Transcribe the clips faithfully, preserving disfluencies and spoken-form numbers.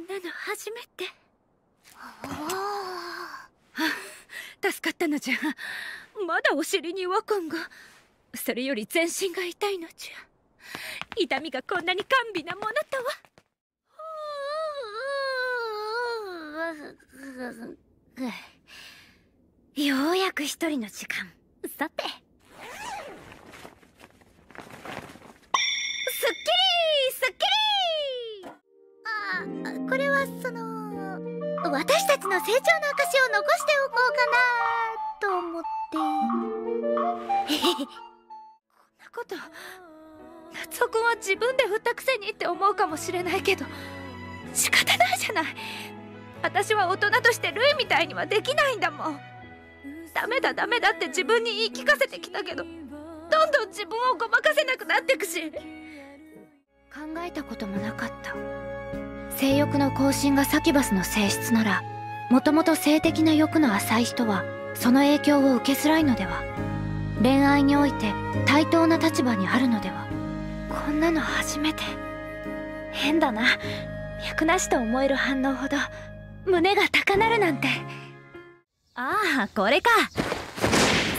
んなの初めて。ああ、助かったのじゃ。まだお尻に違和感が。それより全身が痛いのじゃ。痛みがこんなに甘美なものとは。ようやく一人の時間。さて、すっきりすっきり。あ、これはその私たちの成長の証を残しておこうかなと思って。こんなこと夏男は自分で振ったくせにって思うかもしれないけど、仕方ないじゃない。私は大人としてルイみたいにはできないんだもん。ダメだダメだって自分に言い聞かせてきたけど、どんどん自分をごまかせなくなってくし。考えたこともなかった。性欲の更新がサキュバスの性質なら、もともと性的な欲の浅い人はその影響を受けづらいのでは。恋愛において対等な立場にあるのでは。こんなの初めて。変だな。脈なしと思える反応ほど胸が高鳴るなんて。ああ、これか。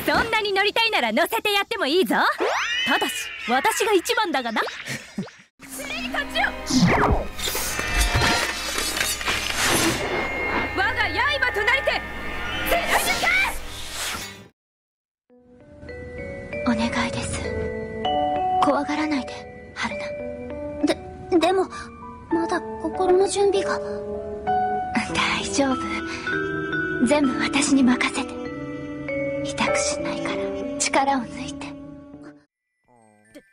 そんなに乗りたいなら乗せてやってもいいぞ。ただし私が一番だがな。スネイカチュウ、我が刃となりてお願いです。怖がらないで春菜。ででもまだ心の準備が。大丈夫、全部私に任せて。痛くしないから力を抜いて。で、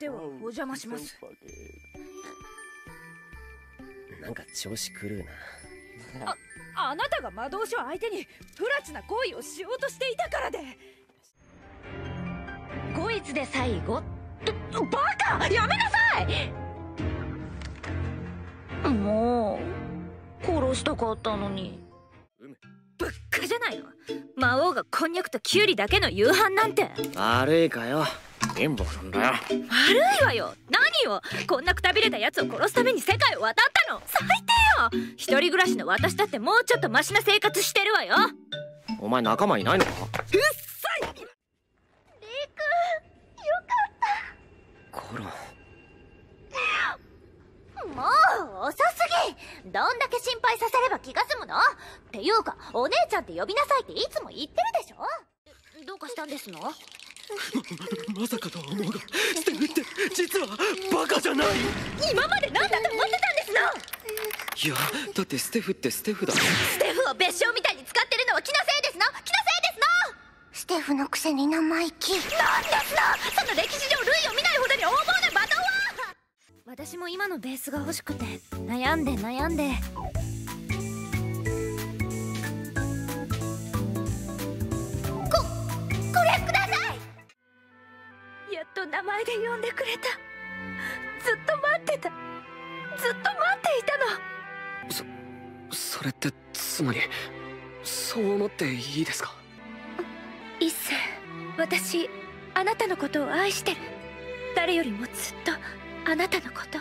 ではお邪魔します。なんか調子狂うな。あ、あなたが魔導士を相手に不埒な行為をしようとしていたからで。こいつで最後と。バカ、やめなさい。もう殺したかったのに。ぶっかじゃないの。魔王がこんにゃくとキュウリだけの夕飯なんて。悪いかよ、貧乏なんだよ。悪いわよ、何よ。こんなくたびれたやつを殺すために世界を渡ったの。最低よ。一人暮らしの私だってもうちょっとマシな生活してるわよ。お前仲間いないのか。うっさい。レイ君、よかった。コロもう遅すぎ。どんだけ心配させれば気が済むの。っていうかお姉ちゃんって呼びなさいっていつも言ってるでしょ。どうかしたんですの。 ま, まさかとは思うが、ステフって実はバカじゃない。今まで何だと思ってたんですの。いや、だってステフってステフだ。ステフを別称みたいに使ってるのは気のせいですの。気のせいですの。ステフのくせに生意気なんですの。その歴史上類を見ないほどに横暴な罵倒は。私も今のベースが欲しくて悩んで悩んで。こ、これください。やっと名前で呼んでくれた。ずっと待ってた。ずっと待っていたの。そ、それってつまりそう思っていいですか。一星、私あなたのことを愛してる。誰よりもずっとあなたのこと。